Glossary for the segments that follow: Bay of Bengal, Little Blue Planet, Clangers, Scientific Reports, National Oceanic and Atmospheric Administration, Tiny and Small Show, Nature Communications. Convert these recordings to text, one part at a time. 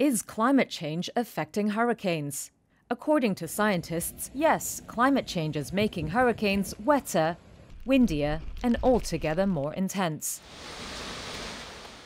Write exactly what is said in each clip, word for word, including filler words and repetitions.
Is climate change affecting hurricanes? According to scientists, yes, climate change is making hurricanes wetter, windier, and altogether more intense.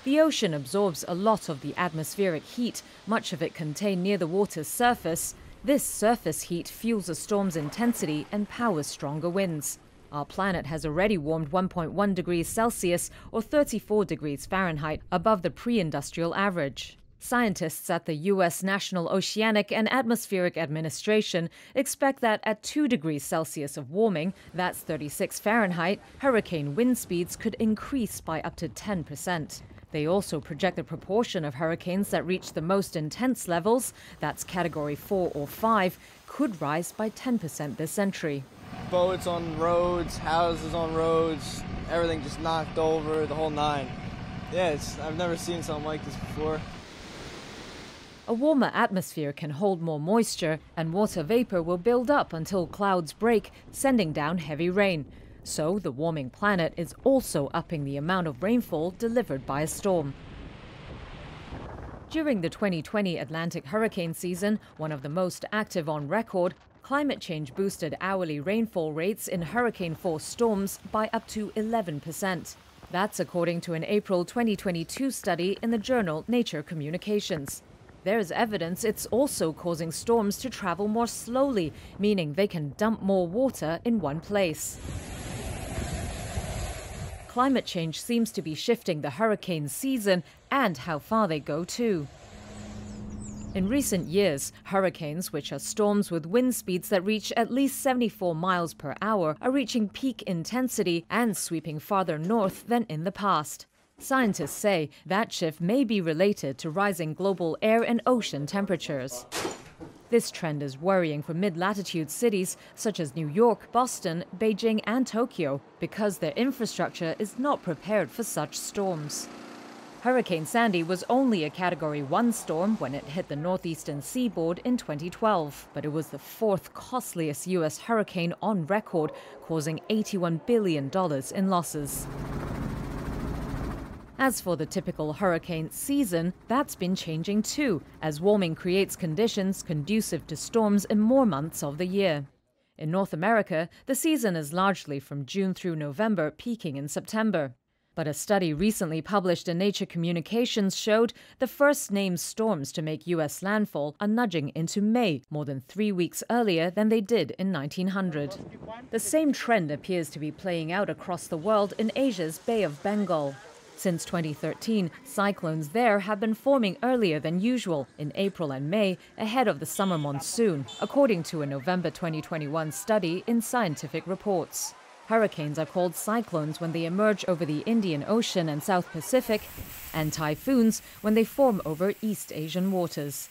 The ocean absorbs a lot of the atmospheric heat, much of it contained near the water's surface. This surface heat fuels a storm's intensity and powers stronger winds. Our planet has already warmed one point one degrees Celsius or thirty-four degrees Fahrenheit above the pre-industrial average. Scientists at the U S National Oceanic and Atmospheric Administration expect that at two degrees Celsius of warming, that's thirty-six Fahrenheit, hurricane wind speeds could increase by up to ten percent. They also project the proportion of hurricanes that reach the most intense levels, that's category four or five, could rise by ten percent this century. Boats on roads, houses on roads, everything just knocked over, the whole nine. Yeah, it's, I've never seen something like this before. A warmer atmosphere can hold more moisture, and water vapor will build up until clouds break, sending down heavy rain. So the warming planet is also upping the amount of rainfall delivered by a storm. During the twenty twenty Atlantic hurricane season, one of the most active on record, climate change boosted hourly rainfall rates in hurricane-force storms by up to eleven percent. That's according to an April twenty twenty-two study in the journal Nature Communications. There is evidence it's also causing storms to travel more slowly, meaning they can dump more water in one place. Climate change seems to be shifting the hurricane season and how far they go too. In recent years, hurricanes, which are storms with wind speeds that reach at least seventy-four miles per hour, are reaching peak intensity and sweeping farther north than in the past. Scientists say that shift may be related to rising global air and ocean temperatures. This trend is worrying for mid-latitude cities such as New York, Boston, Beijing and Tokyo because their infrastructure is not prepared for such storms. Hurricane Sandy was only a Category one storm when it hit the northeastern seaboard in twenty twelve, but it was the fourth costliest U S hurricane on record, causing eighty-one billion dollars in losses. As for the typical hurricane season, that's been changing too, as warming creates conditions conducive to storms in more months of the year. In North America, the season is largely from June through November, peaking in September. But a study recently published in Nature Communications showed the first named storms to make U S landfall are nudging into May, more than three weeks earlier than they did in nineteen hundred. The same trend appears to be playing out across the world in Asia's Bay of Bengal. Since twenty thirteen, cyclones there have been forming earlier than usual in April and May, ahead of the summer monsoon, according to a November twenty twenty-one study in Scientific Reports. Hurricanes are called cyclones when they emerge over the Indian Ocean and South Pacific, and typhoons when they form over East Asian waters.